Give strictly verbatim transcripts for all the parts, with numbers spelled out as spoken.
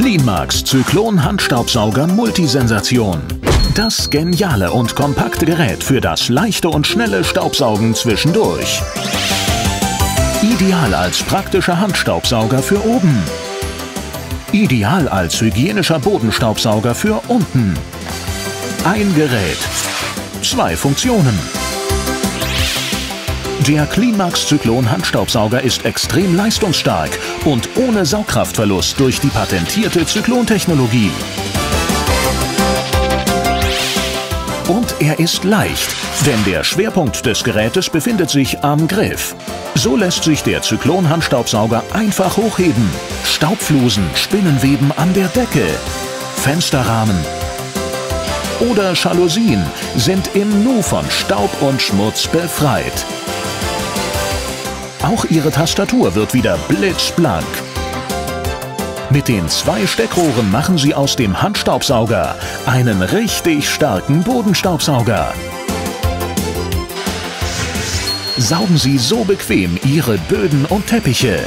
CLEANmaxx Zyklon Handstaubsauger Multisensation. Das geniale und kompakte Gerät für das leichte und schnelle Staubsaugen zwischendurch. Ideal als praktischer Handstaubsauger für oben. Ideal als hygienischer Bodenstaubsauger für unten. Ein Gerät, zwei Funktionen. Der CLEANmaxx Zyklon Handstaubsauger ist extrem leistungsstark und ohne Saugkraftverlust durch die patentierte Zyklon-Technologie. Und er ist leicht, denn der Schwerpunkt des Gerätes befindet sich am Griff. So lässt sich der Zyklon Handstaubsauger einfach hochheben, Staubflusen, Spinnenweben an der Decke, Fensterrahmen oder Jalousien sind im Nu von Staub und Schmutz befreit. Auch Ihre Tastatur wird wieder blitzblank. Mit den zwei Steckrohren machen Sie aus dem Handstaubsauger einen richtig starken Bodenstaubsauger. Saugen Sie so bequem Ihre Böden und Teppiche.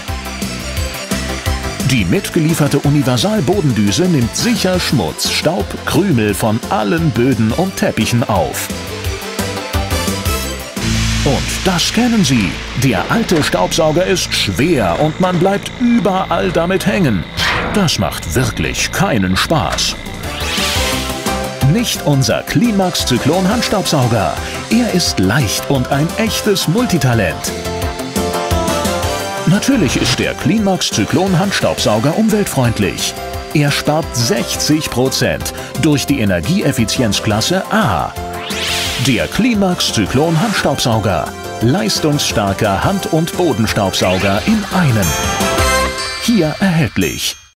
Die mitgelieferte Universal-Bodendüse nimmt sicher Schmutz, Staub, Krümel von allen Böden und Teppichen auf. Und das kennen Sie. Der alte Staubsauger ist schwer und man bleibt überall damit hängen. Das macht wirklich keinen Spaß. Nicht unser CLEANmaxx Zyklon Handstaubsauger. Er ist leicht und ein echtes Multitalent. Natürlich ist der CLEANmaxx Zyklon Handstaubsauger umweltfreundlich. Er spart sechzig Prozent durch die Energieeffizienzklasse A. Der CLEANmaxx Zyklon Handstaubsauger. Leistungsstarker Hand- und Bodenstaubsauger in einem. Hier erhältlich.